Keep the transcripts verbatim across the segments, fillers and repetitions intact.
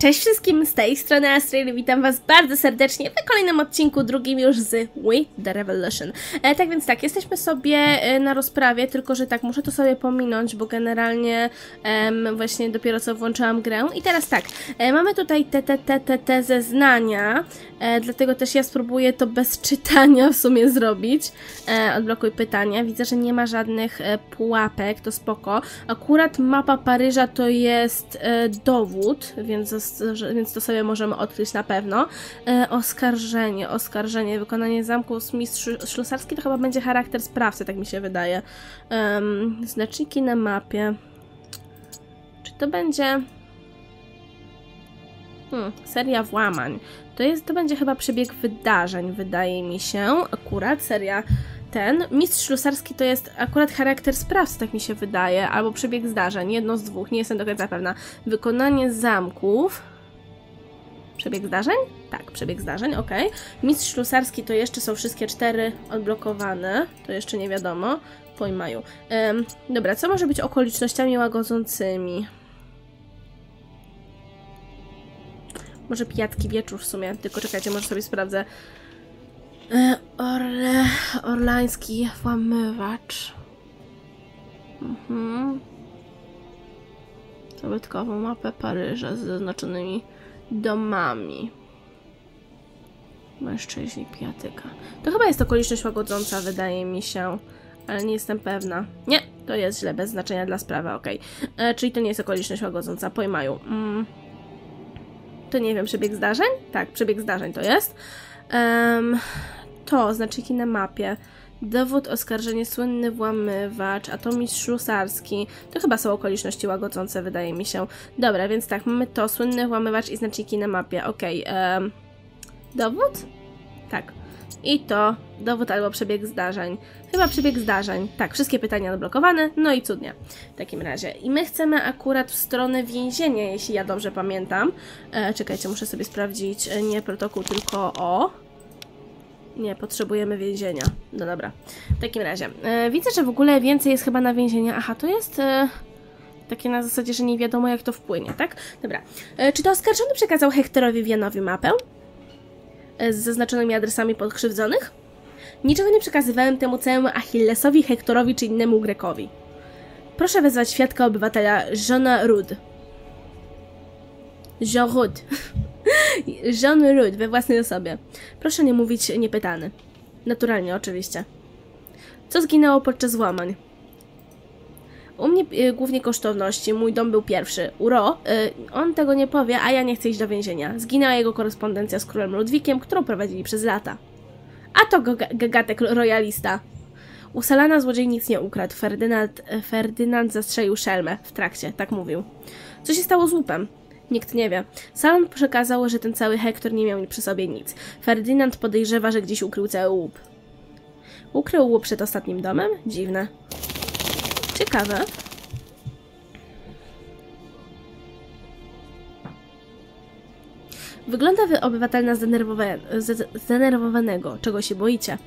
Cześć wszystkim, z tej strony Astrid i witam was bardzo serdecznie w kolejnym odcinku, drugim już z We The Revolution. E, tak więc tak, jesteśmy sobie na rozprawie, tylko że tak, muszę to sobie pominąć, bo generalnie em, właśnie dopiero co włączyłam grę. I teraz tak, e, mamy tutaj te, te, te, te, te zeznania, e, dlatego też ja spróbuję to bez czytania w sumie zrobić. E, odblokuj pytania, widzę, że nie ma żadnych e, pułapek, to spoko. Akurat mapa Paryża to jest e, dowód, więc więc to sobie możemy odkryć na pewno. E, oskarżenie, oskarżenie, wykonanie zamku z mistrz ślusarski to chyba będzie charakter sprawcy, tak mi się wydaje. Um, znaczniki na mapie. Czy to będzie... Hmm, seria włamań. To, jest, to będzie chyba przebieg wydarzeń, wydaje mi się. Akurat seria... Ten mistrz ślusarski to jest akurat charakter sprawcy, tak mi się wydaje, albo przebieg zdarzeń, jedno z dwóch, nie jestem do końca pewna. Wykonanie zamków... Przebieg zdarzeń? Tak, przebieg zdarzeń, ok. Mistrz ślusarski to jeszcze są wszystkie cztery odblokowane, to jeszcze nie wiadomo, pojmaju. Ym, dobra, co może być okolicznościami łagodzącymi? Może pijatki wieczór w sumie, tylko czekajcie, może sobie sprawdzę. Orle... Orlański włamywacz. Mhm. Zabytkową mapę Paryża z zaznaczonymi domami. Mężczyźni pijatyka. To chyba jest okoliczność łagodząca, wydaje mi się. Ale nie jestem pewna. Nie, to jest źle, bez znaczenia dla sprawy, okej. Okay. Czyli to nie jest okoliczność łagodząca, pojmaju. Mm. To nie wiem, przebieg zdarzeń? Tak, przebieg zdarzeń to jest. Um, to, znaczniki na mapie. Dowód, oskarżenie, słynny włamywacz, a to mistrz ślusarski. To chyba są okoliczności łagodzące, wydaje mi się. Dobra, więc tak, mamy to, słynny włamywacz i znaczniki na mapie. Okej, okay, um, dowód? Tak. I to, dowód albo przebieg zdarzeń. Chyba przebieg zdarzeń. Tak, wszystkie pytania odblokowane, no i cudnie. W takim razie. I my chcemy akurat w stronę więzienia, jeśli ja dobrze pamiętam. E, czekajcie, muszę sobie sprawdzić, nie protokół, tylko o... Nie, potrzebujemy więzienia. No dobra. W takim razie. E, widzę, że w ogóle więcej jest chyba na więzienia. Aha, to jest... E... Takie na zasadzie, że nie wiadomo jak to wpłynie, tak? Dobra. E, czy to oskarżony przekazał Hectorowi Wianowi mapę? Z zaznaczonymi adresami podkrzywdzonych? Niczego nie przekazywałem temu całemu Achillesowi, Hektorowi czy innemu Grekowi. Proszę wezwać świadka obywatela Jeana Rude. Jean Rude. Jean Rude we własnej osobie. Proszę nie mówić niepytany. Naturalnie, oczywiście. Co zginęło podczas łamań? U mnie y, głównie kosztowności. Mój dom był pierwszy. Uro, y, on tego nie powie, a ja nie chcę iść do więzienia. Zginęła jego korespondencja z królem Ludwikiem, którą prowadzili przez lata. A to gagatek royalista. Usalana złodziej nic nie ukradł. Ferdynand, Ferdynand zastrzelił szelmę w trakcie, tak mówił. Co się stało z łupem? Nikt nie wie. Salon przekazał, że ten cały Hektor nie miał przy sobie nic. Ferdynand podejrzewa, że gdzieś ukrył cały łup. Ukrył łup przed ostatnim domem? Dziwne. Ciekawe. Wygląda wy obywatel na zdenerwowanego. Czego się boicie?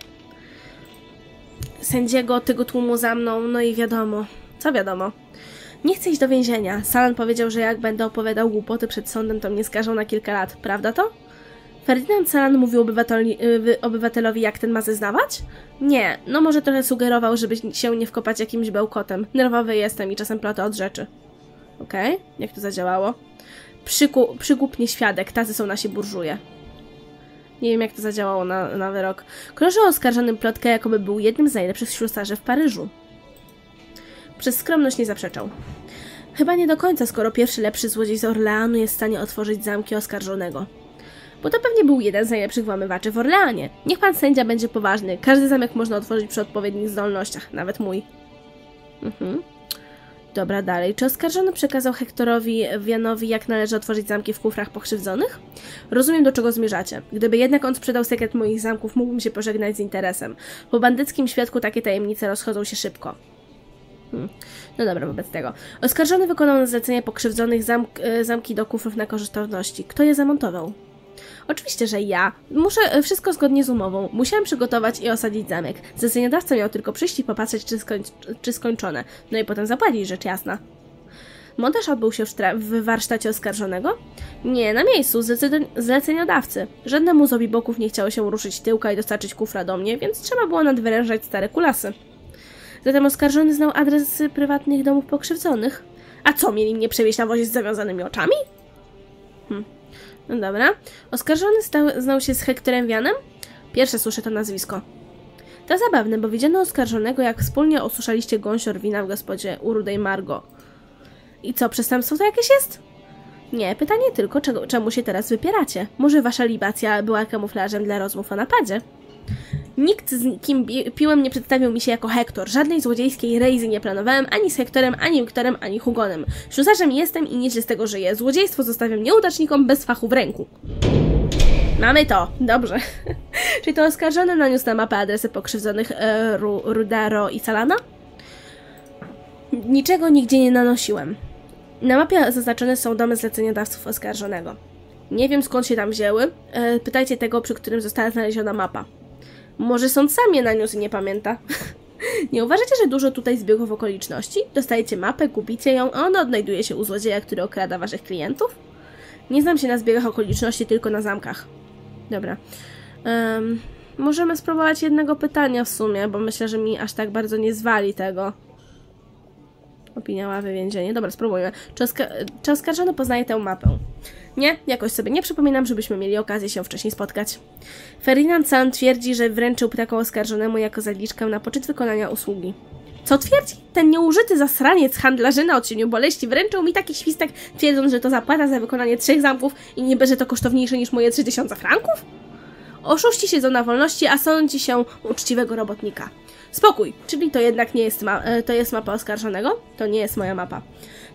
Sędziego, tego tłumu za mną, no i wiadomo. Co wiadomo? Nie chcę iść do więzienia. Salon powiedział, że jak będę opowiadał głupoty przed sądem, to mnie skażą na kilka lat. Prawda to? Ferdynand Salan mówił obywateli, obywatelowi, jak ten ma zeznawać? Nie, no może trochę sugerował, żeby się nie wkopać jakimś bełkotem. Nerwowy jestem i czasem plotę od rzeczy. Okej, okay. Jak to zadziałało? Przyku, przygłupnie świadek, tacy są nasi burżuje. Nie wiem, jak to zadziałało na, na wyrok. Krąży o oskarżonym plotkę, jakoby był jednym z najlepszych ślusarzy w Paryżu. Przez skromność nie zaprzeczał. Chyba nie do końca, skoro pierwszy lepszy złodziej z Orleanu jest w stanie otworzyć zamki oskarżonego. Bo to pewnie był jeden z najlepszych włamywaczy w Orleanie. Niech pan sędzia będzie poważny. Każdy zamek można otworzyć przy odpowiednich zdolnościach. Nawet mój. Mhm. Dobra, dalej. Czy oskarżony przekazał Hektorowi Wianowi, jak należy otworzyć zamki w kufrach pokrzywdzonych? Rozumiem, do czego zmierzacie. Gdyby jednak on sprzedał sekret moich zamków, mógłbym się pożegnać z interesem. Po bandyckim świadku takie tajemnice rozchodzą się szybko. Hmm. No dobra, wobec tego. Oskarżony wykonał na zlecenie pokrzywdzonych zamk zamki do kufrów na kosztowności. Kto je zamontował? Oczywiście, że ja. Muszę wszystko zgodnie z umową. Musiałem przygotować i osadzić zamek. Zleceniodawca miał tylko przyjść i popatrzeć, czy, skończ czy skończone. No i potem zapłacić, rzecz jasna. Montaż odbył się w, w warsztacie oskarżonego? Nie, na miejscu, zleceniodawcy. Żadnemu z obiboków nie chciało się ruszyć tyłka i dostarczyć kufra do mnie, więc trzeba było nadwyrężać stare kulasy. Zatem oskarżony znał adres prywatnych domów pokrzywdzonych. A co, mieli mnie przewieźć na wozie z zawiązanymi oczami? Hm. No dobra. Oskarżony stał, znał się z Hectorem Wianem? Pierwsze słyszę to nazwisko. To zabawne, bo widziano oskarżonego, jak wspólnie osuszaliście gąsior wina w gospodzie u rudej Margo. I co, przestępstwo to jakieś jest? Nie, pytanie tylko, czego, czemu się teraz wypieracie? Może wasza libacja była kamuflażem dla rozmów o napadzie? Nikt, z kim piłem, nie przedstawił mi się jako Hektor. Żadnej złodziejskiej rejzy nie planowałem, ani z Hektorem, ani Wiktorem, ani Hugonem. Ślusarzem jestem i nieźle z tego żyję. Złodziejstwo zostawiam nieudacznikom bez fachu w ręku. Mamy to! Dobrze. Czyli to oskarżony naniósł na mapę adresy pokrzywdzonych e, Ru, Rudaro i Salana? Niczego nigdzie nie nanosiłem. Na mapie zaznaczone są domy zleceniodawców oskarżonego. Nie wiem, skąd się tam wzięły. E, pytajcie tego, przy którym została znaleziona mapa. Może sąd sam je naniósł i nie pamięta. Nie uważacie, że dużo tutaj zbiegów okoliczności? Dostajecie mapę, kupicie ją, a ona odnajduje się u złodzieja, który okrada waszych klientów? Nie znam się na zbiegach okoliczności, tylko na zamkach. Dobra. Um, możemy spróbować jednego pytania w sumie, bo myślę, że mi aż tak bardzo nie zwali tego. Opinia ławy, więzienie. Dobra, spróbujmy. Czy, oska czy oskarżony poznaje tę mapę? Nie, jakoś sobie nie przypominam, żebyśmy mieli okazję się wcześniej spotkać. Ferdinand sam twierdzi, że wręczył taką oskarżonemu jako zaliczkę na poczet wykonania usługi. Co twierdzi? Ten nieużyty zasraniec handlarzyna o cieniu boleści wręczył mi taki świstek, twierdząc, że to zapłata za wykonanie trzech zamków i niby, że to kosztowniejsze niż moje trzy tysiące franków? Oszuści siedzą na wolności, a sądzi się uczciwego robotnika. Spokój, czyli to jednak nie jest, ma to jest mapa oskarżonego? To nie jest moja mapa.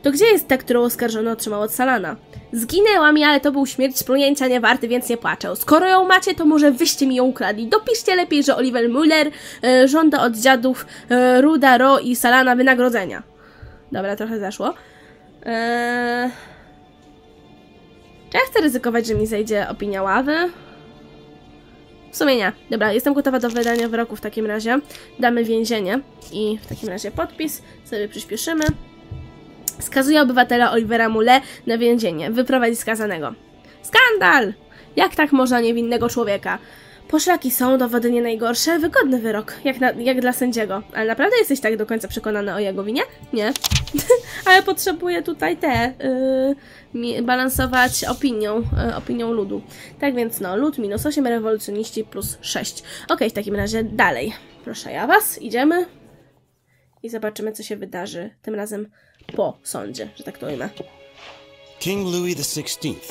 To gdzie jest ta, którą oskarżony otrzymał od Salana? Zginęła mi, ale to był śmierć splunięcia niewarty, więc nie płaczę. Skoro ją macie, to może wyście mi ją ukradli. Dopiszcie lepiej, że Oliver Müller e, żąda od dziadów e, Ruda, Ro i Salana wynagrodzenia. Dobra, trochę zaszło. Eee... Ja chcę ryzykować, że mi zejdzie opinia ławy. W sumie nie. Dobra, jestem gotowa do wydania wyroku w takim razie. Damy więzienie i w takim razie podpis. Sobie przyspieszymy. Skazuje obywatela Olivera Mouret na więzienie. Wyprowadzi skazanego. Skandal! Jak tak można niewinnego człowieka? Poszlaki są, dowody nie najgorsze. Wygodny wyrok, jak, na, jak dla sędziego. Ale naprawdę jesteś tak do końca przekonana o jego winie? Nie. Ale potrzebuję tutaj te... Yy, balansować opinią, yy, opinią ludu. Tak więc no, lud minus osiem, rewolucjoniści plus sześć. Ok, w takim razie dalej. Proszę ja was, idziemy. I zobaczymy, co się wydarzy. Tym razem... po sądzie, że tak to ujmę. King Louis the sixteenth.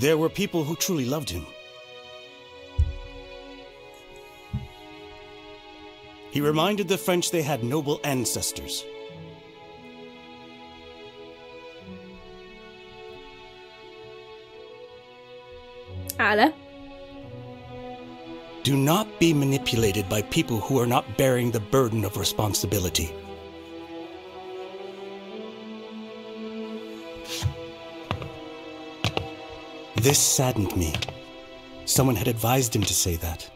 There were people who truly loved him. He reminded the French they had noble ancestors. Ale? Do not be manipulated by people who are not bearing the burden of responsibility. This saddened me. Someone had advised him to say that.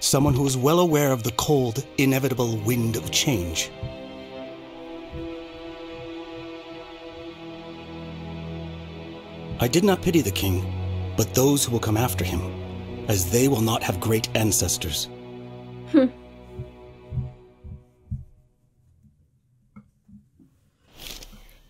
Someone who was well aware of the cold, inevitable wind of change. I did not pity the king, but those who will come after him, as they will not have great ancestors. Hmm.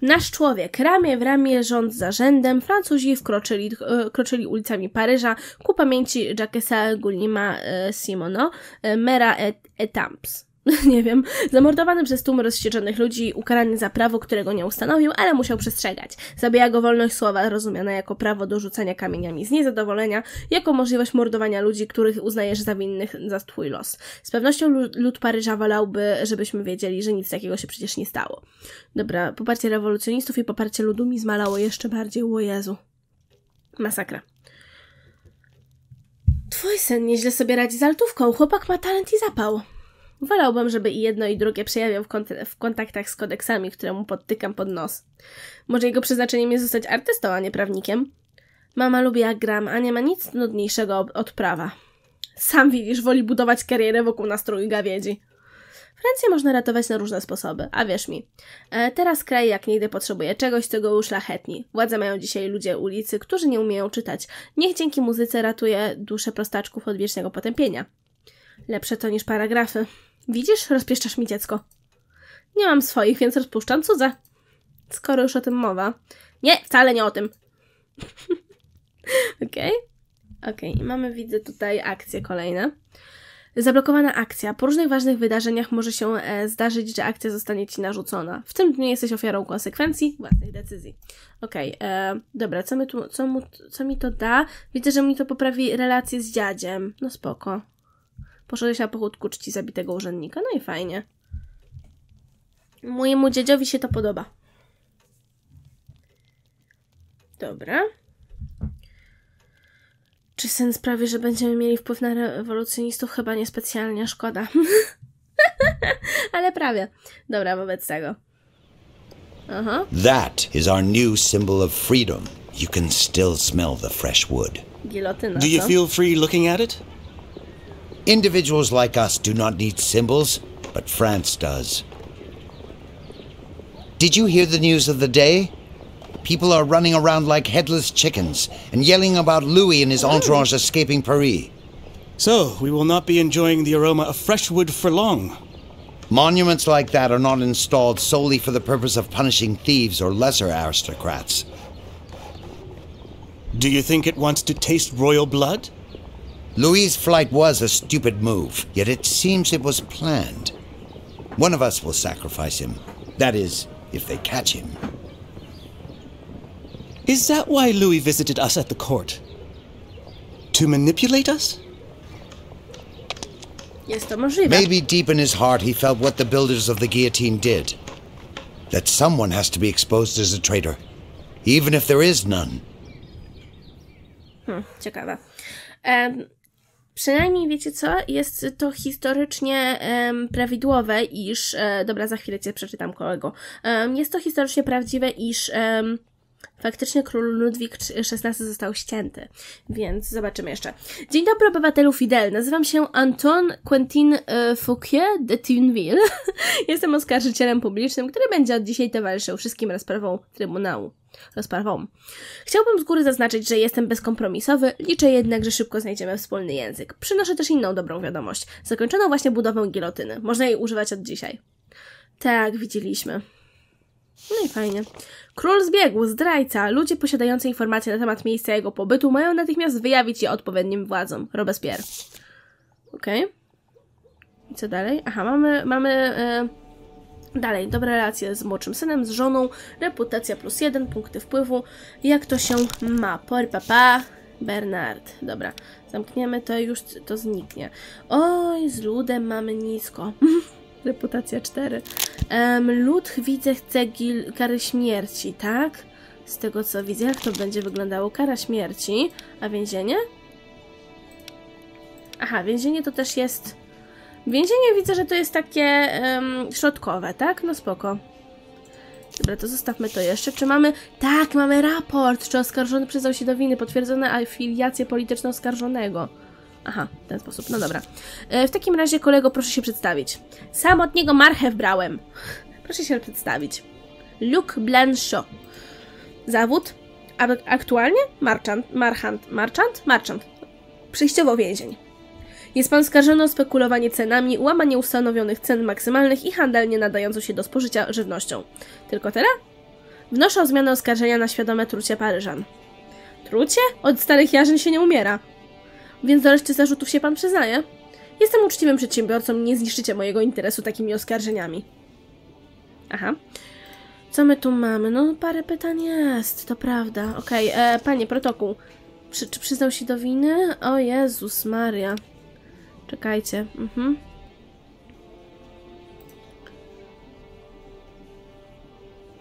Nasz człowiek, ramię w ramię, rząd za rzędem, Francuzi wkroczyli, e, kroczyli ulicami Paryża ku pamięci Jacques'a Guillaume'a e, Simoneau, e, mera Étampes. Et, nie wiem, zamordowany przez tłum rozścieczonych ludzi, ukarany za prawo, którego nie ustanowił, ale musiał przestrzegać. Zabija go wolność słowa, rozumiana jako prawo do rzucania kamieniami z niezadowolenia, jako możliwość mordowania ludzi, których uznajesz za winnych za twój los. Z pewnością lud Paryża wolałby, żebyśmy wiedzieli, że nic takiego się przecież nie stało. Dobra, poparcie rewolucjonistów i poparcie ludu mi zmalało jeszcze bardziej. O Jezu. Masakra. Twój syn nieźle sobie radzi z altówką. Chłopak ma talent i zapał. Wolałbym, żeby i jedno i drugie przejawiał w, kont w kontaktach z kodeksami, które mu podtykam pod nos. Może jego przeznaczeniem jest zostać artystą, a nie prawnikiem? Mama lubi, jak gram, a nie ma nic nudniejszego od prawa. Sam widzisz, woli budować karierę wokół nastroju gawiedzi. Francję można ratować na różne sposoby, a wierz mi, e, teraz kraj jak nigdy potrzebuje czegoś, co go uszlachetni. Władzę mają dzisiaj ludzie ulicy, którzy nie umieją czytać. Niech dzięki muzyce ratuje duszę prostaczków od wiecznego potępienia. Lepsze to niż paragrafy. Widzisz, rozpieszczasz mi dziecko. Nie mam swoich, więc rozpuszczam cudze. Skoro już o tym mowa. Nie, wcale nie o tym. Okej. Okej, i mamy, widzę tutaj akcje kolejne. Zablokowana akcja. Po różnych ważnych wydarzeniach może się e, zdarzyć, że akcja zostanie ci narzucona. W tym dniu jesteś ofiarą konsekwencji własnych decyzji. Okej, okay, dobra, co, my tu, co, mu, co mi to da? Widzę, że mi to poprawi relacje z dziadziem. No spoko. Poszedłeś na pochód ku czci zabitego urzędnika. No i fajnie. Mojemu dziadziowi się to podoba. Dobra. Czy sen sprawi, że będziemy mieli wpływ na rewolucjonistów? Chyba niespecjalnie, szkoda. Ale prawie. Dobra, wobec tego. Aha. That is our new symbol of freedom. You can still smell the fresh wood. Gilotyna, do you feel free looking at it? Individuals like us do not need symbols, but France does. Did you hear the news of the day? People are running around like headless chickens and yelling about Louis and his entourage escaping Paris. So, we will not be enjoying the aroma of fresh wood for long. Monuments like that are not installed solely for the purpose of punishing thieves or lesser aristocrats. Do you think it wants to taste royal blood? Louis's flight was a stupid move, yet it seems it was planned. One of us will sacrifice him. That is, if they catch him. Is that why Louis visited us at the court? To manipulate us? Maybe deep in his heart he felt what the builders of the guillotine did. That someone has to be exposed as a traitor, even if there is none. Hmm, ciekawe. Um, przynajmniej wiecie co? Jest to historycznie um, prawidłowe, iż... E, dobra, za chwilę cię przeczytam, kolego. Um, jest to historycznie prawdziwe, iż... Um, faktycznie król Ludwik szesnasty został ścięty, więc zobaczymy jeszcze. Dzień dobry, obywatelu Fidel. Nazywam się Antoine Quentin Fouquier-Tinville. Jestem oskarżycielem publicznym, który będzie od dzisiaj towarzyszył wszystkim rozprawom Trybunału. Rozprawą. Chciałbym z góry zaznaczyć, że jestem bezkompromisowy, liczę jednak, że szybko znajdziemy wspólny język. Przynoszę też inną dobrą wiadomość. Zakończono właśnie budowę gilotyny. Można jej używać od dzisiaj. Tak, widzieliśmy. No i fajnie. Król zbiegł, zdrajca. Ludzie posiadający informacje na temat miejsca jego pobytu mają natychmiast wyjawić je odpowiednim władzom. Robespierre. Okej. Okay. I co dalej? Aha, mamy... mamy e... dalej, dobre relacje z młodszym synem, z żoną, reputacja plus jeden, punkty wpływu. Jak to się ma? Por papa Bernard. Dobra, zamkniemy to i już to zniknie. Oj, z ludem mamy nisko. Reputacja cztery. Um, lud, widzę, chce gil kary śmierci, tak? Z tego co widzę, jak to będzie wyglądało? Kara śmierci. A więzienie? Aha, więzienie to też jest... Więzienie widzę, że to jest takie um, środkowe, tak? No spoko. Dobra, to zostawmy to jeszcze. Czy mamy... Tak, mamy raport! Czy oskarżony przyznał się do winy? Potwierdzone afiliacje polityczne oskarżonego. Aha, w ten sposób, no dobra. E, w takim razie, kolego, proszę się przedstawić. Sam od niego marchew brałem. Proszę się przedstawić. Luc Blanchot. Zawód? A, aktualnie? Marchant, marchant, marchant, marchant. Przejściowo więzień. Jest pan skarżony o spekulowanie cenami, łamanie ustanowionych cen maksymalnych i handel nie nadający się do spożycia żywnością. Tylko teraz? Wnoszę o zmianę oskarżenia na świadome trucie Paryżan. Trucie? Od starych jarzyn się nie umiera. Więc do reszty zarzutów się pan przyznaje? Jestem uczciwym przedsiębiorcą, nie zniszczycie mojego interesu takimi oskarżeniami. Aha. Co my tu mamy? No parę pytań jest, to prawda. Okej, okay, panie, protokół. Przy, czy przyznał się do winy? O Jezus Maria. Czekajcie. Mhm.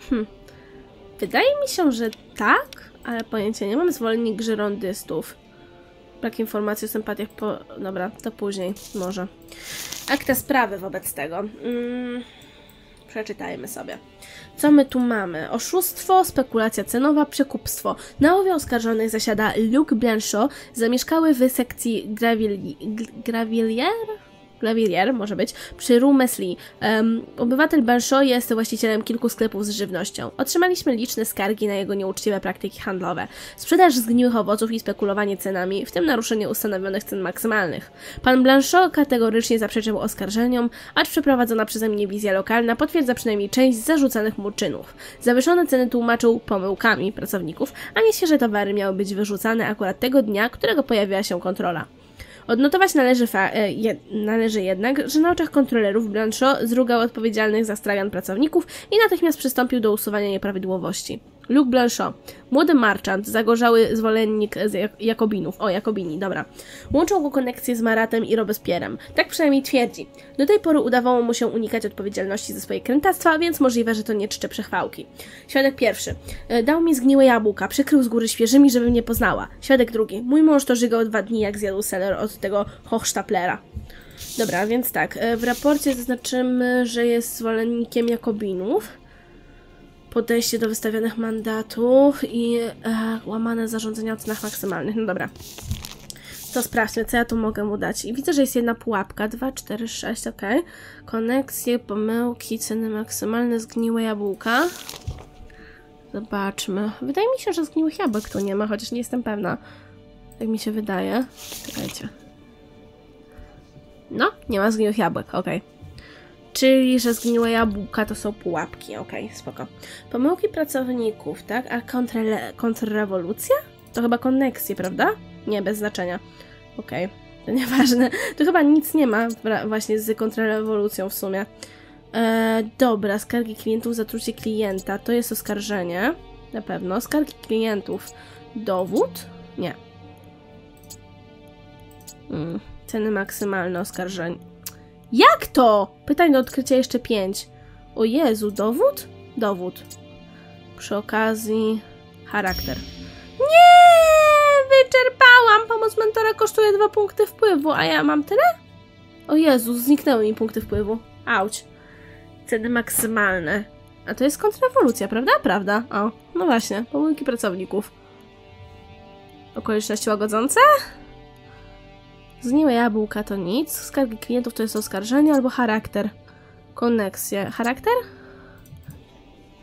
Hm. Wydaje mi się, że tak, ale pojęcia nie mam. Zwolennik żyrondystów. Brak informacji o sympatiach po... Dobra, to później, może. Akta sprawy wobec tego. Mm, przeczytajmy sobie. Co my tu mamy? Oszustwo, spekulacja cenowa, przekupstwo. Na łowie oskarżonych zasiada Luc Blanchot. Zamieszkały w sekcji Gravillière? La Villière, może być, przy Rue Mesle. Um, obywatel Blanchot jest właścicielem kilku sklepów z żywnością. Otrzymaliśmy liczne skargi na jego nieuczciwe praktyki handlowe, sprzedaż zgniłych owoców i spekulowanie cenami, w tym naruszenie ustanowionych cen maksymalnych. Pan Blanchot kategorycznie zaprzeczył oskarżeniom, acz przeprowadzona przeze mnie wizja lokalna potwierdza przynajmniej część z zarzucanych mu czynów. Zawyżone ceny tłumaczył pomyłkami pracowników, a nie świeże towary miały być wyrzucane akurat tego dnia, którego pojawiła się kontrola. Odnotować należy, e, je należy jednak, że na oczach kontrolerów Blanchot zrugał odpowiedzialnych za stragan pracowników i natychmiast przystąpił do usuwania nieprawidłowości. Luc Blanchot, młody marczant, zagorzały zwolennik z jak Jakobinów, o Jakobini, dobra, łączą go konekcję z Maratem i Robespierrem, tak przynajmniej twierdzi. Do tej pory udawało mu się unikać odpowiedzialności za swoje krętactwa, więc możliwe, że to nie czcze przechwałki. Świadek pierwszy, dał mi zgniłe jabłka, przykrył z góry świeżymi, żebym nie poznała. Świadek drugi, mój mąż to żygał dwa dni, jak zjadł seler od tego hochsztaplera. Dobra, więc tak, w raporcie zaznaczymy, że jest zwolennikiem Jakobinów. Podejście do wystawionych mandatów i e, łamane zarządzenia o cenach maksymalnych. No dobra. To sprawdźmy, co ja tu mogę mu dać. I widzę, że jest jedna pułapka. dwa, cztery, sześć, ok. Koneksje, pomyłki, ceny maksymalne, zgniłe jabłka. Zobaczmy. Wydaje mi się, że zgniłych jabłek tu nie ma, chociaż nie jestem pewna. Tak mi się wydaje. Czekajcie. No, nie ma zgniłych jabłek, ok. Czyli, że zgniłe jabłka to są pułapki. Okej, okay, spoko. Pomyłki pracowników, tak? A kontrrewolucja? To chyba koneksje, prawda? Nie, bez znaczenia. Okej, okay, to nieważne. Tu chyba nic nie ma właśnie z kontrrewolucją w sumie. Eee, dobra, skargi klientów, zatrucie klienta. To jest oskarżenie. Na pewno. Skargi klientów. Dowód? Nie. Hmm. Ceny maksymalne oskarżenie. Jak to? Pytań do odkrycia jeszcze pięć. O Jezu, dowód? Dowód. Przy okazji charakter. Nie, wyczerpałam! Pomoc mentora kosztuje dwa punkty wpływu, a ja mam tyle? O Jezu, zniknęły mi punkty wpływu. Auć. Ceny maksymalne. A to jest kontrrewolucja, prawda? Prawda. O, no właśnie, pomyłki pracowników. Okoliczności łagodzące? Zgniłe jabłka to nic, skargi klientów to jest oskarżenie albo charakter. Koneksje. Charakter?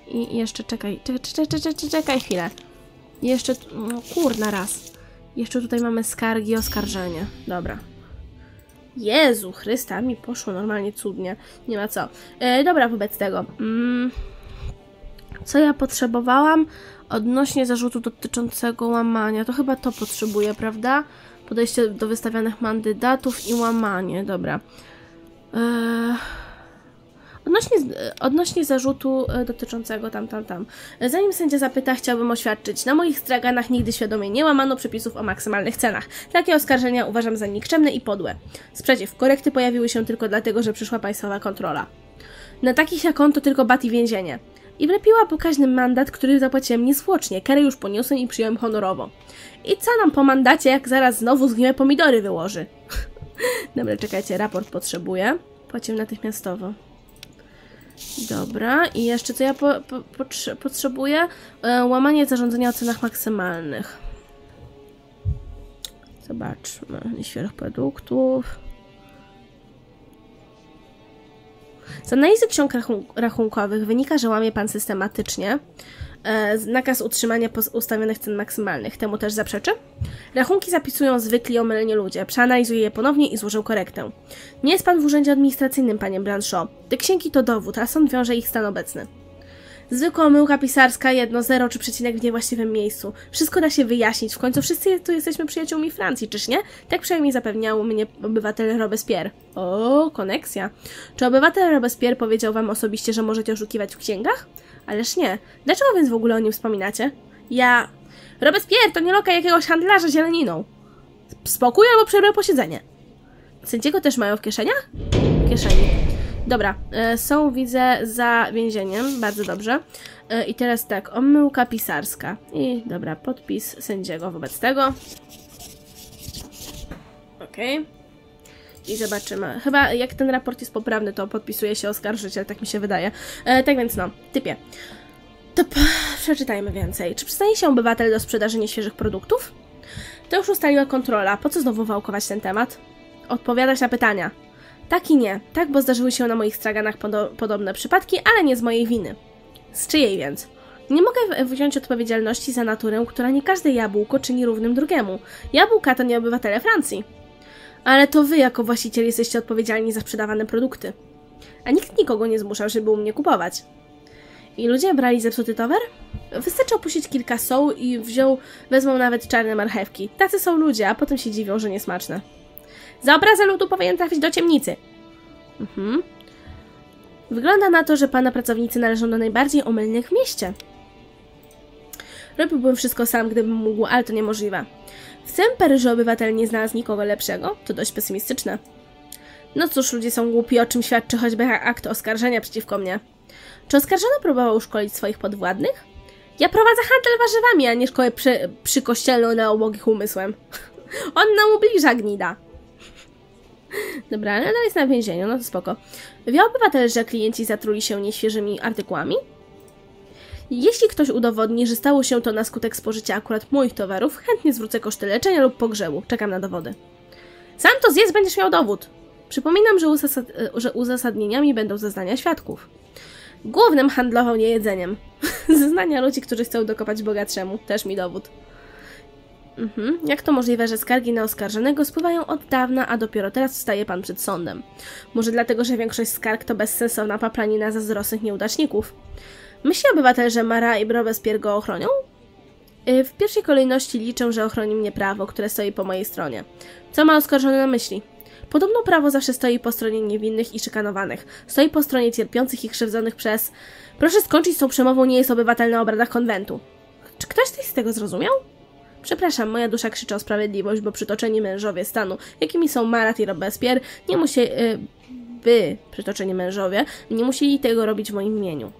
I jeszcze czekaj, czekaj, czekaj, czekaj, czekaj chwilę. Jeszcze, no kurna raz. Jeszcze tutaj mamy skargi i oskarżenie. Dobra. Jezu Chrysta, mi poszło normalnie cudnie. Nie ma co. E, dobra, wobec tego. Mm, co ja potrzebowałam odnośnie zarzutu dotyczącego łamania? To chyba to potrzebuję, prawda? Podejście do wystawianych mandatów i łamanie, dobra. Eee... Odnośnie, odnośnie zarzutu dotyczącego tam, tam, tam. Zanim sędzia zapyta, chciałbym oświadczyć. Na moich straganach nigdy świadomie nie łamano przepisów o maksymalnych cenach. Takie oskarżenia uważam za nikczemne i podłe. Sprzeciw, korekty pojawiły się tylko dlatego, że przyszła państwowa kontrola. Na takich jak on to tylko bat i więzienie. I wlepiła pokaźny mandat, który zapłaciłem niezwłocznie. Karę już poniosłem i przyjąłem honorowo. I co nam po mandacie, jak zaraz znowu zgniłe pomidory wyłoży? Dobra, czekajcie, raport potrzebuję. Płacimy natychmiastowo. Dobra, i jeszcze co ja po, po, potrze potrzebuję? E, łamanie zarządzenia o cenach maksymalnych. Zobaczmy. Nieświeżych produktów. Z analizy ksiąg rachunkowych wynika, że łamie pan systematycznie e, nakaz utrzymania ustawionych cen maksymalnych. Temu też zaprzeczy? Rachunki zapisują zwykli omylnie ludzie. Przeanalizuje je ponownie i złożył korektę. Nie jest pan w urzędzie administracyjnym, panie Blanchot. Te księgi to dowód, a sąd wiąże ich stan obecny. Zwykła omyłka pisarska, jedno, zero czy przecinek w niewłaściwym miejscu. Wszystko da się wyjaśnić, w końcu wszyscy tu jesteśmy przyjaciółmi Francji, czyż nie? Tak przynajmniej zapewniał mnie obywatel Robespierre. O, koneksja. Czy obywatel Robespierre powiedział wam osobiście, że możecie oszukiwać w księgach? Ależ nie. Dlaczego więc w ogóle o nim wspominacie? Ja... Robespierre to nie loka jakiegoś handlarza zieleniną. Spokój albo przerwę posiedzenie. Sędziego też mają w kieszeniach? W kieszeni. Dobra, są, widzę, za więzieniem, bardzo dobrze. I teraz tak, omyłka pisarska. I dobra, podpis sędziego wobec tego. Okej. Okay. I zobaczymy. Chyba jak ten raport jest poprawny, to podpisuje się oskarżyciel, tak mi się wydaje. E, tak więc no, typie. To przeczytajmy więcej. Czy przystaje się obywatel do sprzedaży nieświeżych produktów? To już ustaliła kontrola. Po co znowu wałkować ten temat? Odpowiadać na pytania. Tak i nie. Tak, bo zdarzyły się na moich straganach podo podobne przypadki, ale nie z mojej winy. Z czyjej więc? Nie mogę wziąć odpowiedzialności za naturę, która nie każde jabłko czyni równym drugiemu. Jabłka to nie obywatele Francji. Ale to wy jako właściciel jesteście odpowiedzialni za sprzedawane produkty. A nikt nikogo nie zmuszał, żeby u mnie kupować. I ludzie brali zepsuty towar? Wystarczy opuścić kilka soł i wziął, wezmą nawet czarne marchewki. Tacy są ludzie, a potem się dziwią, że niesmaczne. Za obrazę ludu powinien trafić do ciemnicy. Mhm. Wygląda na to, że pana pracownicy należą do najbardziej omylnych w mieście. Robiłbym wszystko sam, gdybym mógł, ale to niemożliwe. W tym Paryżu obywatel nie znalazł nikogo lepszego? To dość pesymistyczne. No cóż, ludzie są głupi, o czym świadczy choćby akt oskarżenia przeciwko mnie. Czy oskarżony próbował uszkolić swoich podwładnych? Ja prowadzę handel warzywami, a nie szkołę przy, przykościelną na ubogich umysłem. On nam ubliża, gnida. Dobra, ale nadal jest na więzieniu, no to spoko. Wie obywatel, że klienci zatruli się nieświeżymi artykułami? Jeśli ktoś udowodni, że stało się to na skutek spożycia akurat moich towarów, chętnie zwrócę koszty leczenia lub pogrzebu. Czekam na dowody. Sam to zjedz, będziesz miał dowód. Przypominam, że, uzasad że uzasadnieniami będą zeznania świadków. Głównym handlował niejedzeniem. Zeznania ludzi, którzy chcą dokopać bogatszemu. Też mi dowód. Mhm. Jak to możliwe, że skargi na oskarżonego spływają od dawna, a dopiero teraz staje pan przed sądem? Może dlatego, że większość skarg to bezsensowna paplanina zazdrosnych nieudaczników? Myśli obywatel, że Marat i Robespierre go ochronią? W pierwszej kolejności liczę, że ochroni mnie prawo, które stoi po mojej stronie. Co ma oskarżony na myśli? Podobno prawo zawsze stoi po stronie niewinnych i szykanowanych. Stoi po stronie cierpiących i krzywdzonych przez... Proszę skończyć z tą przemową, nie jest obywatel na obradach konwentu. Czy ktoś coś z tego zrozumiał? Przepraszam, moja dusza krzyczy o sprawiedliwość, bo przytoczeni mężowie stanu, jakimi są Marat i Robespierre, nie musieli... Yy, by przytoczeni mężowie, nie musieli tego robić w moim imieniu.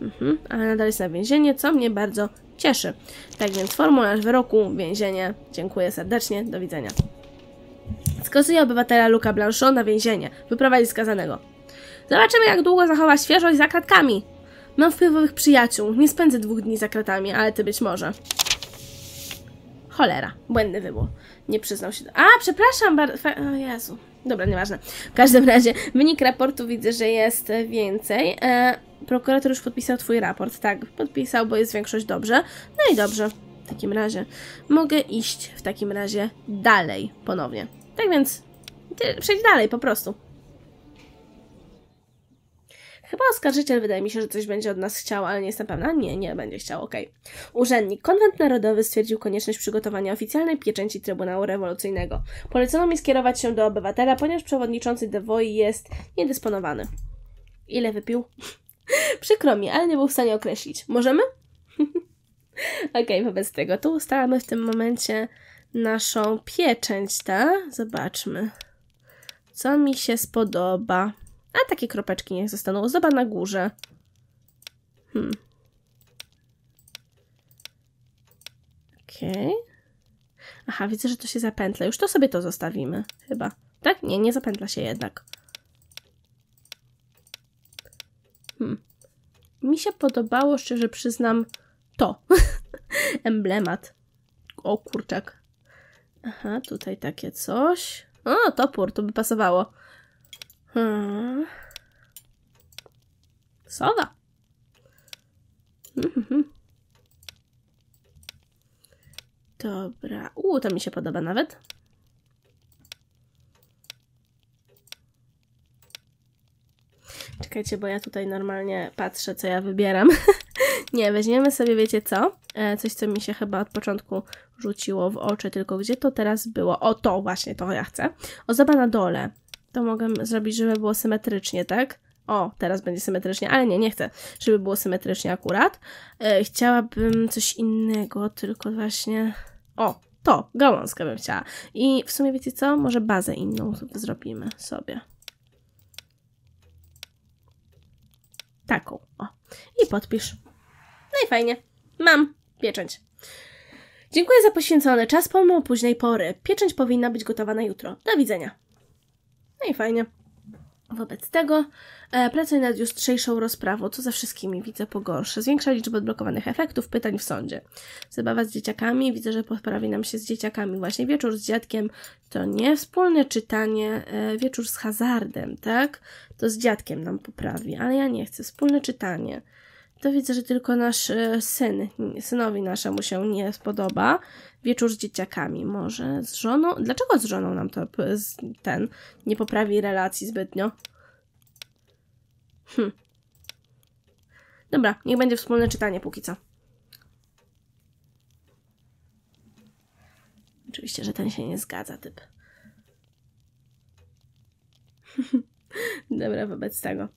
Mhm, ale nadal jest na więzienie, co mnie bardzo cieszy. Tak więc formularz wyroku, więzienie. Dziękuję serdecznie, do widzenia. Skazuje obywatela Luca Blanchot na więzienie. Wyprowadzi skazanego. Zobaczymy, jak długo zachowa świeżość za kratkami. Mam wpływowych przyjaciół. Nie spędzę dwóch dni za kratami, ale ty być może. Cholera. Błędny wybór. Nie przyznał się... Do... A, przepraszam bardzo... O Jezu. Dobra, nieważne. W każdym razie wynik raportu widzę, że jest więcej. E, prokurator już podpisał twój raport. Tak, podpisał, bo jest większość dobrze. No i dobrze. W takim razie mogę iść w takim razie dalej ponownie. Tak więc przejdź dalej po prostu. Chyba oskarżyciel, wydaje mi się, że coś będzie od nas chciał, ale nie jestem pewna. Nie, nie będzie chciał, okej. Okay. Urzędnik. Konwent Narodowy stwierdził konieczność przygotowania oficjalnej pieczęci Trybunału Rewolucyjnego. Polecono mi skierować się do obywatela, ponieważ przewodniczący Devoy jest niedysponowany. Ile wypił? Przykro mi, ale nie był w stanie określić. Możemy? Okej, okay, wobec tego tu ustalamy w tym momencie naszą pieczęć, ta? Zobaczmy. Co mi się spodoba? A takie kropeczki niech zostaną. Ozdoba na górze. Hmm. Okej. Okay. Aha, widzę, że to się zapętla. Już to sobie to zostawimy. Chyba. Tak? Nie, nie zapętla się jednak. Hmm. Mi się podobało, szczerze przyznam, to. Emblemat. O kurczak. Aha, tutaj takie coś. O, topór, to by pasowało. Hmm. Soda. Mm-hmm. Dobra. U, to mi się podoba nawet. Czekajcie, bo ja tutaj normalnie patrzę, co ja wybieram. Nie, weźmiemy sobie, wiecie co? E, coś, co mi się chyba od początku rzuciło w oczy, tylko gdzie to teraz było? O, to właśnie, to ja chcę. Ozdoba na dole. To mogę zrobić, żeby było symetrycznie, tak? O, teraz będzie symetrycznie, ale nie, nie chcę, żeby było symetrycznie akurat. E, chciałabym coś innego, tylko właśnie... O, to, gałązkę bym chciała. I w sumie, wiecie co? Może bazę inną zrobimy sobie. Taką, o. I podpisz. No i fajnie. Mam pieczęć. Dziękuję za poświęcony czas, pomimo późnej pory. Pieczęć powinna być gotowa na jutro. Do widzenia. No i fajnie. Wobec tego e, pracuję nad jutrzejszą rozprawą, co za wszystkimi widzę pogorsze. Zwiększa liczbę odblokowanych efektów, pytań w sądzie. Zabawa z dzieciakami, widzę, że poprawi nam się z dzieciakami. Właśnie wieczór z dziadkiem to nie wspólne czytanie, e, wieczór z hazardem, tak? To z dziadkiem nam poprawi, ale ja nie chcę. Wspólne czytanie. To widzę, że tylko nasz e, syn, synowi naszemu się nie spodoba. Wieczór z dzieciakami, może z żoną? Dlaczego z żoną nam to ten nie poprawi relacji zbytnio? Hm. Dobra, niech będzie wspólne czytanie póki co. Oczywiście, że ten się nie zgadza, typ. Dobra, wobec tego.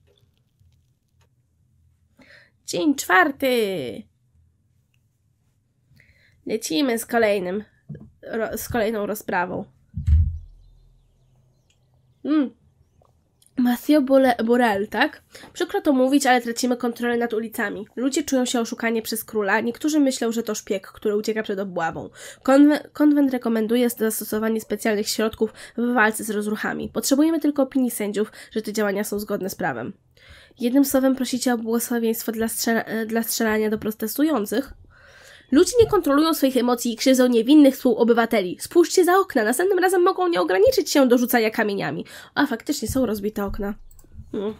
Dzień czwarty! Lecimy z kolejnym, ro, z kolejną rozprawą. Mm. Mathieu Borel, tak? Przykro to mówić, ale tracimy kontrolę nad ulicami. Ludzie czują się oszukani przez króla. Niektórzy myślą, że to szpieg, który ucieka przed obławą. Konwe konwent rekomenduje zastosowanie specjalnych środków w walce z rozruchami. Potrzebujemy tylko opinii sędziów, że te działania są zgodne z prawem. Jednym słowem prosicie o błogosławieństwo dla, strzela dla strzelania do protestujących. Ludzie nie kontrolują swoich emocji i krzywdzą niewinnych współobywateli. Spójrzcie za okna, następnym razem mogą nie ograniczyć się do rzucania kamieniami. A faktycznie są rozbite okna. Hmm.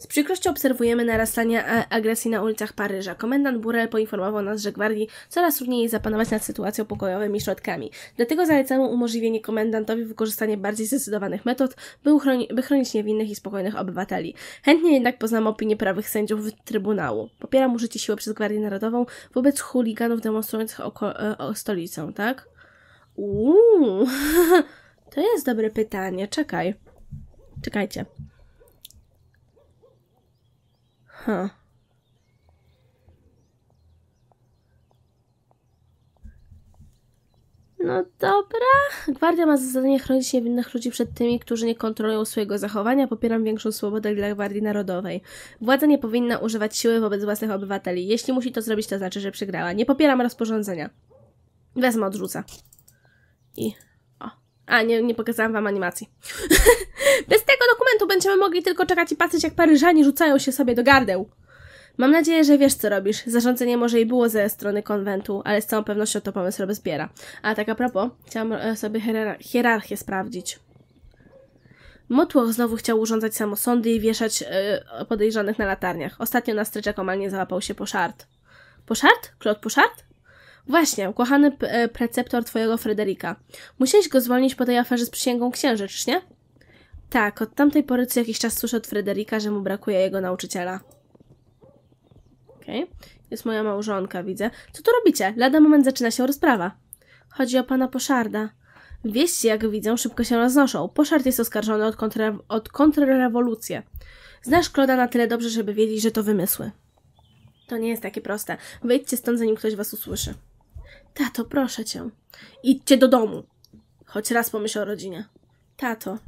Z przykrością obserwujemy narastanie agresji na ulicach Paryża. Komendant Burel poinformował nas, że gwardii coraz trudniej jest zapanować nad sytuacją pokojowymi środkami. Dlatego zalecamy umożliwienie komendantowi wykorzystanie bardziej zdecydowanych metod, by, uchroni by chronić niewinnych i spokojnych obywateli. Chętnie jednak poznam opinię prawych sędziów Trybunału. Popieram użycie siły przez Gwardię Narodową wobec chuliganów demonstrujących o stolicę, tak? Uuu, to jest dobre pytanie. Czekaj. Czekajcie. Huh. No dobra. Gwardia ma za zadanie chronić niewinnych ludzi przed tymi, którzy nie kontrolują swojego zachowania. Popieram większą swobodę dla Gwardii Narodowej. Władza nie powinna używać siły wobec własnych obywateli. Jeśli musi to zrobić, to znaczy, że przegrała. Nie popieram rozporządzenia. Wezmę, odrzucę. I... A, nie, nie pokazałam wam animacji. Bez tego dokumentu będziemy mogli tylko czekać i patrzeć, jak Paryżanie rzucają się sobie do gardeł. Mam nadzieję, że wiesz, co robisz. Zarządzenie może i było ze strony konwentu, ale z całą pewnością to pomysł Robespiera. A tak a propos, chciałam sobie hierarchię sprawdzić. Motłoch znowu chciał urządzać samosądy i wieszać yy, podejrzanych na latarniach. Ostatnio na stryczek omalnie załapał się Pouchard. Pouchard? Claude Pouchard? Właśnie, ukochany preceptor twojego Fryderyka. Musiałeś go zwolnić po tej aferze z przysięgą księży, czyż nie? Tak, od tamtej pory co jakiś czas słyszę od Fryderyka, że mu brakuje jego nauczyciela. Okej, okay. Jest moja małżonka, widzę. Co tu robicie? Lada moment zaczyna się rozprawa. Chodzi o pana Poszarda. Wieści, jak widzę, szybko się roznoszą. Poszard jest oskarżony od, kontrre od kontrrewolucję. Znasz Claude'a na tyle dobrze, żeby wiedzieć, że to wymysły. To nie jest takie proste. Wyjdźcie stąd, zanim ktoś was usłyszy. Tato, proszę cię. Idźcie do domu. Choć raz pomyśl o rodzinie. Tato.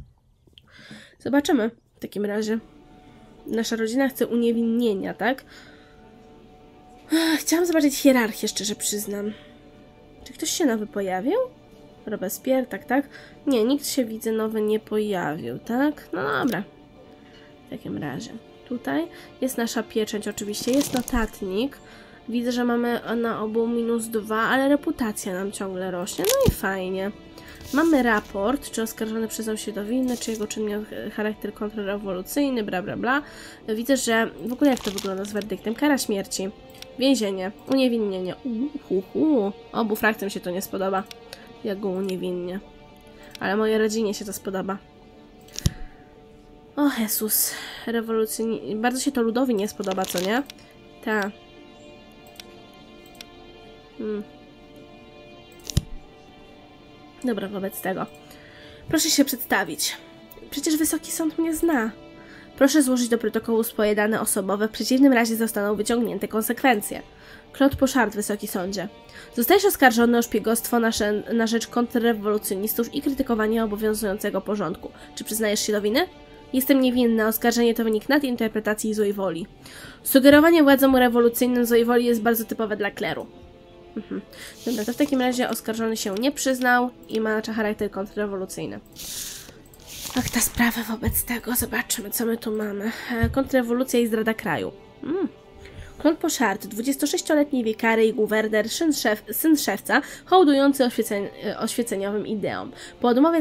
Zobaczymy w takim razie. Nasza rodzina chce uniewinnienia, tak? Chciałam zobaczyć hierarchię, szczerze przyznam. Czy ktoś się nowy pojawił? Robespierre, tak, tak? Nie, nikt się, widzę, nowy nie pojawił, tak? No dobra. W takim razie. Tutaj jest nasza pieczęć, oczywiście. Jest notatnik. Widzę, że mamy na obu minus dwa, ale reputacja nam ciągle rośnie. No i fajnie. Mamy raport, czy oskarżony przyznał się do winy, czy jego czyn miał charakter kontrrewolucyjny, bla bla bla. Widzę, że w ogóle jak to wygląda z werdyktem? Kara śmierci, więzienie, uniewinnienie. Uhuhu. Obu frakcjom się to nie spodoba. Ja go uniewinnię. Ale mojej rodzinie się to spodoba. O Jezus, rewolucyjni... Bardzo się to ludowi nie spodoba, co nie? Ta... Hmm. Dobra, wobec tego. Proszę się przedstawić. Przecież Wysoki Sąd mnie zna. Proszę złożyć do protokołu swoje dane osobowe, w przeciwnym razie zostaną wyciągnięte konsekwencje. Claude Pouchard, Wysoki Sądzie. Zostajesz oskarżony o szpiegostwo nasze, na rzecz kontrrewolucjonistów i krytykowanie obowiązującego porządku. Czy przyznajesz się do winy? Jestem niewinna. Oskarżenie to wynik nadinterpretacji i złej woli. Sugerowanie władzom rewolucyjnym złej woli jest bardzo typowe dla kleru. Mhm. Dobra, to w takim razie oskarżony się nie przyznał i ma charakter kontrrewolucyjny. Ach, ta sprawa wobec tego. Zobaczymy, co my tu mamy. Kontrrewolucja i zdrada kraju. Hmm. Claude Pouchard, dwudziestosześcioletni wikary i guwerner, syn, szef, syn szewca, hołdujący oświecen, oświeceniowym ideom. Po odmowie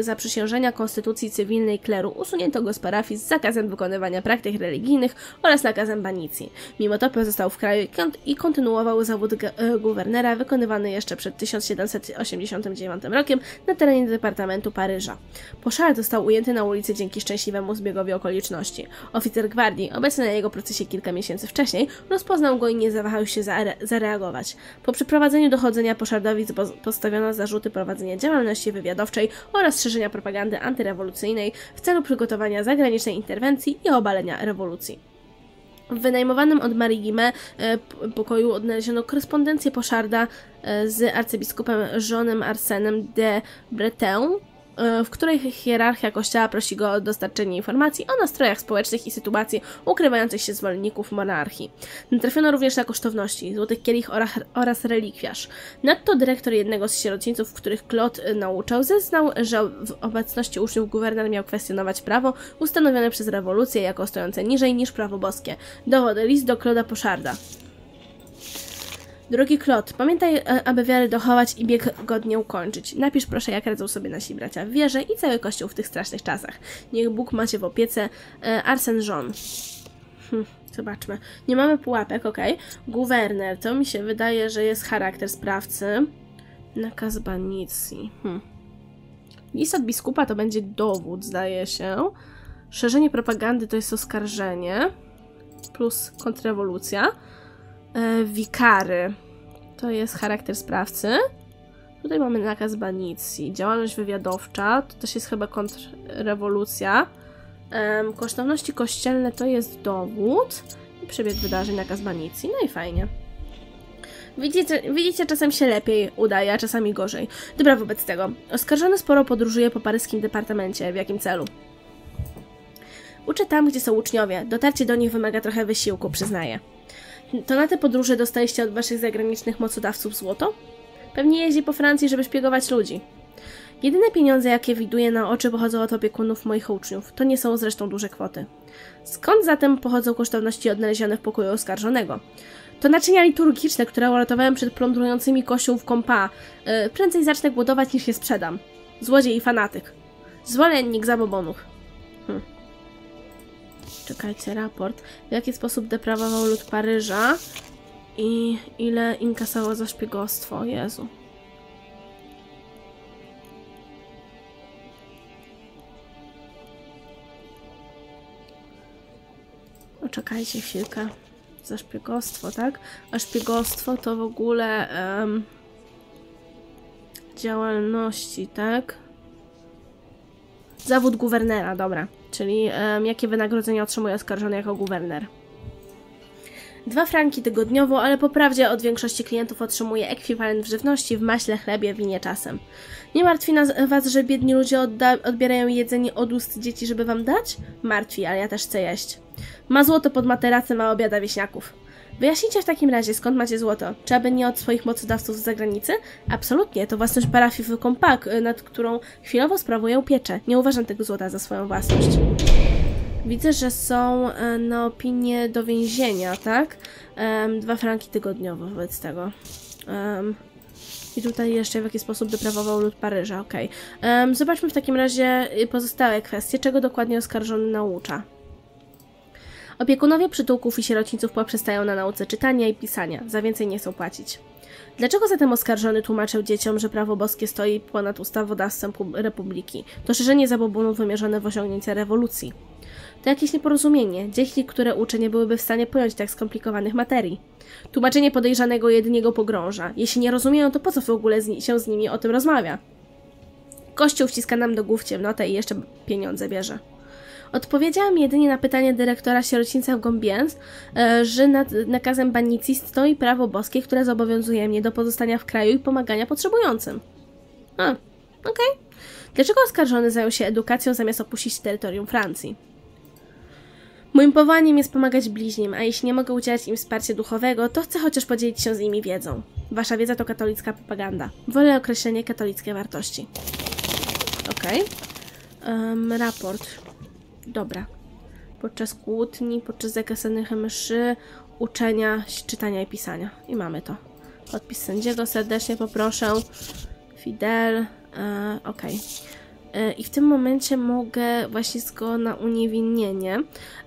zaprzysiężenia konstytucji cywilnej kleru usunięto go z parafii z zakazem wykonywania praktyk religijnych oraz nakazem banicji. Mimo to pozostał w kraju i kontynuował zawód guwernera wykonywany jeszcze przed tysiąc siedemset osiemdziesiątym dziewiątym rokiem na terenie departamentu Paryża. Pouchard został ujęty na ulicy dzięki szczęśliwemu zbiegowi okoliczności. Oficer gwardii, obecny na jego procesie kilka miesięcy wcześniej, rozpoznał go i nie zawahał się zare zareagować. Po przeprowadzeniu dochodzenia Poszardowi postawiono zarzuty prowadzenia działalności wywiadowczej oraz szerzenia propagandy antyrewolucyjnej w celu przygotowania zagranicznej interwencji i obalenia rewolucji. W wynajmowanym od Marii Gimę pokoju odnaleziono korespondencję Poucharda z arcybiskupem Jeanem Arsenem de Breton, w której hierarchia kościoła prosi go o dostarczenie informacji o nastrojach społecznych i sytuacji ukrywających się zwolenników monarchii. Natrafiono również na kosztowności, złotych kielich oraz relikwiarz. Nadto dyrektor jednego z sierocińców, których Claude nauczał, zeznał, że w obecności uczniów guwerner miał kwestionować prawo ustanowione przez rewolucję jako stojące niżej niż prawo boskie. Dowody: list do Claude'a Poucharda. Drogi Claude, pamiętaj, aby wiary dochować i bieg godnie ukończyć. Napisz proszę, jak radzą sobie nasi bracia w wierze i cały Kościół w tych strasznych czasach. Niech Bóg macie w opiece. E, Arsène Jean. Hm, zobaczmy. Nie mamy pułapek, ok. Guwerner, to mi się wydaje, że jest charakter sprawcy. Nakaz banicji. Hm. List od biskupa to będzie dowód, zdaje się. Szerzenie propagandy to jest oskarżenie. Plus kontrrewolucja. Wikary. To jest charakter sprawcy. Tutaj mamy nakaz banicji. Działalność wywiadowcza. To też jest chyba kontrrewolucja. Um, kosztowności kościelne to jest dowód. I przebieg wydarzeń, nakaz banicji. No i fajnie. Widzicie, widzicie, czasem się lepiej udaje, a czasami gorzej. Dobra, wobec tego. Oskarżony sporo podróżuje po paryskim departamencie. W jakim celu? Uczy tam, gdzie są uczniowie. Dotarcie do nich wymaga trochę wysiłku, przyznaję. To na te podróże dostaliście od waszych zagranicznych mocodawców złoto? Pewnie jeździ po Francji, żeby szpiegować ludzi. Jedyne pieniądze, jakie widuję na oczy, pochodzą od opiekunów moich uczniów. To nie są zresztą duże kwoty. Skąd zatem pochodzą kosztowności odnalezione w pokoju oskarżonego? To naczynia liturgiczne, które uratowałem przed plądrującymi kościół w kompa. Yy, prędzej zacznę głodować, niż je sprzedam. Złodziej i fanatyk. Zwolennik zabobonów. Hm. Czekajcie, raport. W jaki sposób deprawował lud Paryża i ile inkasował za szpiegostwo. Jezu. Oczekajcie chwilkę. Za szpiegostwo, tak? A szpiegostwo to w ogóle um, działalności, tak? Zawód guwernera, dobra. Czyli um, jakie wynagrodzenie otrzymuje oskarżony jako guwerner. Dwa franki tygodniowo, ale po prawdzie od większości klientów otrzymuje ekwiwalent w żywności, w maśle, chlebie, winie czasem. Nie martwi nas, was, że biedni ludzie odbierają jedzenie od ust dzieci, żeby wam dać? Martwi, ale ja też chcę jeść. Ma złoto pod materacem, a obiada wieśniaków. Wyjaśnijcie w takim razie, skąd macie złoto? Czy aby nie od swoich mocodawców z zagranicy? Absolutnie, to własność parafii w Kompak, nad którą chwilowo sprawuję pieczę. Nie uważam tego złota za swoją własność. Widzę, że są na opinię do więzienia, tak? Um, dwa franki tygodniowo wobec tego. Um, I tutaj jeszcze w jaki sposób deprawował lud Paryża, okej. Okay. Um, zobaczmy w takim razie pozostałe kwestie, czego dokładnie oskarżony naucza. Opiekunowie przytułków i sierocińców poprzestają na nauce czytania i pisania. Za więcej nie chcą płacić. Dlaczego zatem oskarżony tłumaczył dzieciom, że prawo boskie stoi ponad ustawodawstwem republiki? To szerzenie zabobonów wymierzone w osiągnięcie rewolucji. To jakieś nieporozumienie. Dzieci, które uczy, nie byłyby w stanie pojąć tak skomplikowanych materii. Tłumaczenie podejrzanego jedynie go pogrąża. Jeśli nie rozumieją, to po co w ogóle z się z nimi o tym rozmawia? Kościół wciska nam do głów ciemnotę i jeszcze pieniądze bierze. Odpowiedziałam jedynie na pytanie dyrektora sierocińca w Gombiens, że nad nakazem banicji stoi prawo boskie, które zobowiązuje mnie do pozostania w kraju i pomagania potrzebującym. A, okej. Okay. Dlaczego oskarżony zajął się edukacją zamiast opuścić terytorium Francji? Moim powołaniem jest pomagać bliźnim, a jeśli nie mogę udzielać im wsparcia duchowego, to chcę chociaż podzielić się z nimi wiedzą. Wasza wiedza to katolicka propaganda. Wolę określenie katolickie wartości. Okej. Okay. Um, raport. Dobra. Podczas kłótni, podczas zakazanych mszy, uczenia, czytania i pisania. I mamy to. Podpis sędziego serdecznie poproszę. Fidel. E, ok. E, I w tym momencie mogę właśnie go na uniewinnienie.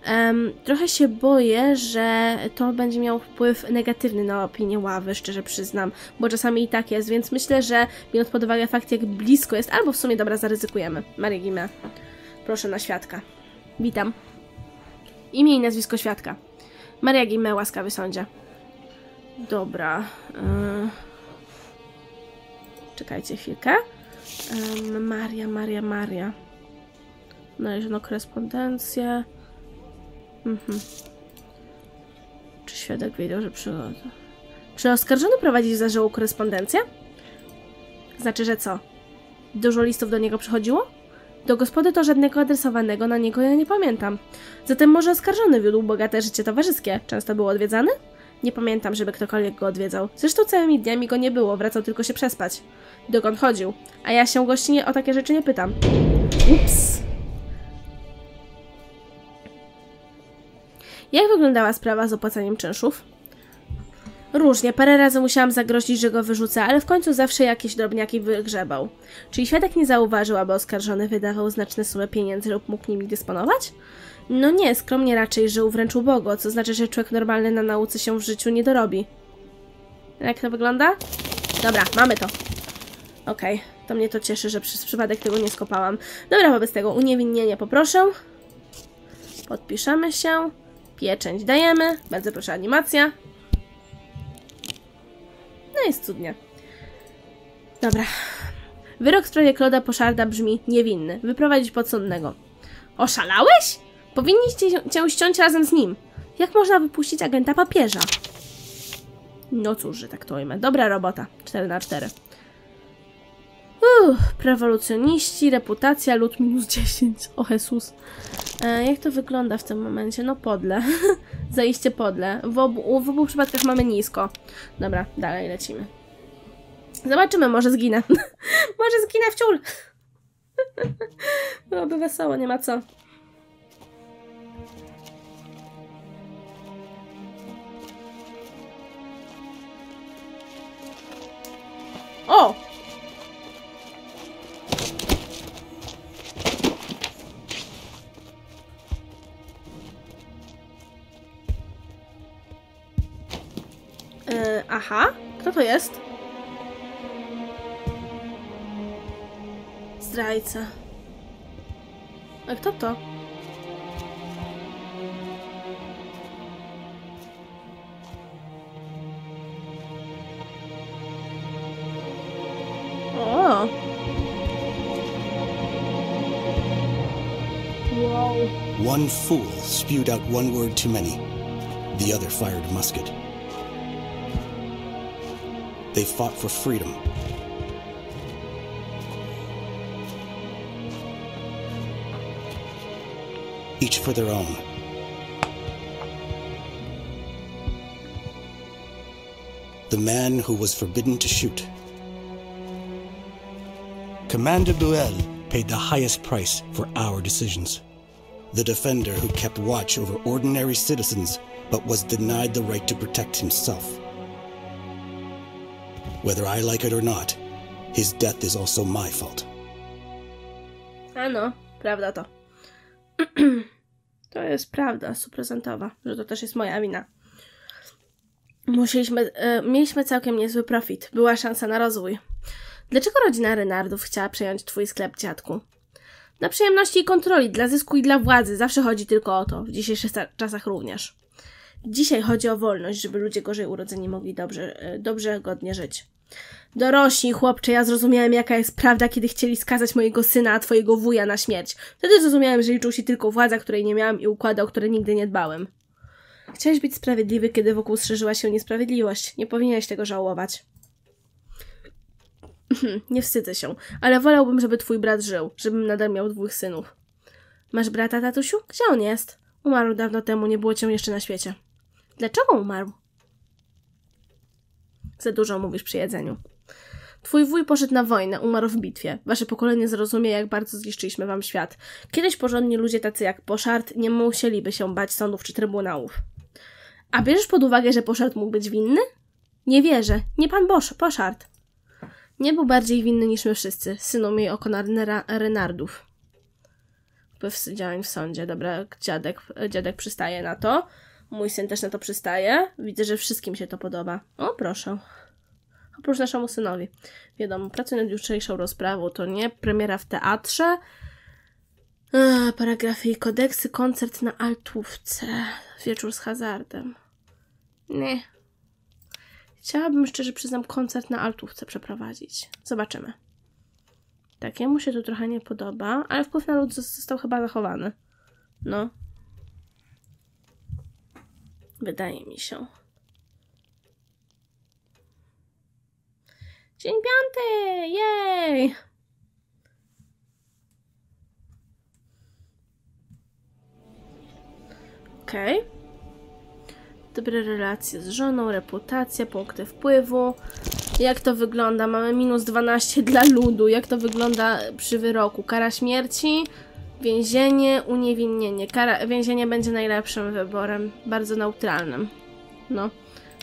E, trochę się boję, że to będzie miało wpływ negatywny na opinię ławy, szczerze przyznam. Bo czasami i tak jest, więc myślę, że biorąc pod uwagę fakt, jak blisko jest, albo w sumie dobra, zaryzykujemy. Maria Gimę. Proszę na świadka. Witam. Imię i nazwisko świadka. Maria Gimę, łaskawy sądzie. Dobra. Yy... Czekajcie chwilkę. Yy, Maria, Maria, Maria. Znaleziono korespondencję. Mhm. Czy świadek wiedział, że przy... Czy oskarżony prowadzić zażyłą korespondencję? Znaczy, że co? Dużo listów do niego przychodziło? Do gospody to żadnego adresowanego na niego ja nie pamiętam. Zatem może oskarżony wiódł bogate życie towarzyskie. Często był odwiedzany? Nie pamiętam, żeby ktokolwiek go odwiedzał. Zresztą całymi dniami go nie było, wracał tylko się przespać. Dokąd chodził? A ja się gościnie o takie rzeczy nie pytam. Ups. Jak wyglądała sprawa z opłacaniem czynszów? Różnie, parę razy musiałam zagrozić, że go wyrzucę, ale w końcu zawsze jakieś drobniaki wygrzebał. Czyli świadek nie zauważył, aby oskarżony wydawał znaczne sumy pieniędzy lub mógł nimi dysponować? No nie, skromnie raczej żył wręcz ubogo, co znaczy, że człowiek normalny na nauce się w życiu nie dorobi. Jak to wygląda? Dobra, mamy to. Okej, okay, to mnie to cieszy, że przez przypadek tego nie skopałam. Dobra, wobec tego uniewinnienie poproszę. Podpiszemy się. Pieczęć dajemy. Bardzo proszę, animacja. No jest cudnie. Dobra. Wyrok w sprawie Claude'a Poucharda brzmi niewinny. Wyprowadzić podsądnego. Oszalałeś? Powinniście cię ściąć razem z nim. Jak można wypuścić agenta papieża? No cóż, że tak to ujmę. Dobra robota. cztery na cztery. Uff, rewolucjoniści, reputacja, lud minus dziesięć. O Jezus. E, jak to wygląda w tym momencie? No podle. Zaiście podle. W obu, w obu przypadkach mamy nisko. Dobra, dalej lecimy. Zobaczymy, może zginę. Może zginę w ciul. Byłoby wesoło, nie ma co. O! Yy, aha, kto to jest? Zdrajca. A kto to? O! Wow. One fool spewed out one word too many. The other fired a musket. They fought for freedom. Each for their own. The man who was forbidden to shoot. Commander Buell paid the highest price for our decisions. The defender who kept watch over ordinary citizens but was denied the right to protect himself. Whether I like it or not, his death is also my fault. A no, prawda to. To jest prawda stuprocentowa, że to też jest moja wina. Musieliśmy, e, mieliśmy całkiem niezły profit. Była szansa na rozwój. Dlaczego rodzina Renardów chciała przejąć twój sklep, dziadku? Dla przyjemności i kontroli, dla zysku i dla władzy. Zawsze chodzi tylko o to. W dzisiejszych czasach również. Dzisiaj chodzi o wolność, żeby ludzie gorzej urodzeni mogli dobrze, dobrze godnie żyć. Dorośli, chłopcze, ja zrozumiałem, jaka jest prawda, kiedy chcieli skazać mojego syna, a twojego wuja na śmierć. Wtedy zrozumiałem, że liczył się tylko władza, której nie miałem i układa, o które nigdy nie dbałem. Chciałeś być sprawiedliwy, kiedy wokół szerzyła się niesprawiedliwość. Nie powinieneś tego żałować. Nie wstydzę się, ale wolałbym, żeby twój brat żył, żebym nadal miał dwóch synów. Masz brata, tatusiu? Gdzie on jest? Umarł dawno temu, nie było cię jeszcze na świecie. Dlaczego umarł? Za dużo mówisz przy jedzeniu. Twój wuj poszedł na wojnę, umarł w bitwie. Wasze pokolenie zrozumie, jak bardzo zniszczyliśmy wam świat. Kiedyś porządni ludzie tacy jak Pouchard nie musieliby się bać sądów czy trybunałów. A bierzesz pod uwagę, że Pouchard mógł być winny? Nie wierzę. Nie pan Bosz, Pouchard. Nie był bardziej winny niż my wszyscy. Synom jej O'Connor Renardów. Wpływ działań w sądzie. Dobra, dziadek, dziadek przystaje na to. Mój syn też na to przystaje. Widzę, że wszystkim się to podoba. O, proszę. Oprócz naszemu synowi. Wiadomo, pracuję nad jutrzejszą rozprawą. To nie premiera w teatrze. Eee, paragrafy i kodeksy. Koncert na altówce. Wieczór z hazardem. Nie. Chciałabym, szczerze przyznam, koncert na altówce przeprowadzić. Zobaczymy. Tak, jemu się to trochę nie podoba, ale wpływ na lud został chyba zachowany. No. Wydaje mi się. Dzień piąty! Jej! Okej. Okay. Dobre relacje z żoną, reputacja, punkty wpływu. Jak to wygląda? Mamy minus dwanaście dla ludu. Jak to wygląda przy wyroku? Kara śmierci, więzienie, uniewinnienie. Kara, więzienie będzie najlepszym wyborem. Bardzo neutralnym. No.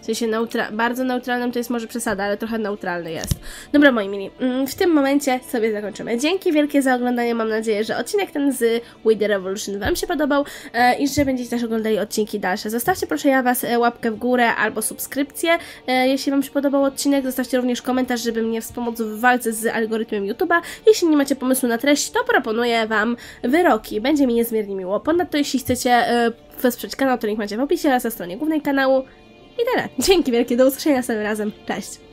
W sensie neutra bardzo neutralnym to jest może przesada, ale trochę neutralny jest. Dobra, moi mili, w tym momencie sobie zakończymy. Dzięki wielkie za oglądanie, mam nadzieję, że odcinek ten z We The Revolution wam się podobał e, i że będziecie też oglądali odcinki dalsze. Zostawcie proszę ja was łapkę w górę albo subskrypcję, e, jeśli wam się podobał odcinek. Zostawcie również komentarz, żeby mnie wspomóc w walce z algorytmem YouTube'a. Jeśli nie macie pomysłu na treść, to proponuję wam wyroki. Będzie mi niezmiernie miło. Ponadto jeśli chcecie e, wesprzeć kanał, to link macie w opisie oraz na stronie głównej kanału. I tyle. Dzięki wielkie, do usłyszenia następnym razem. Cześć!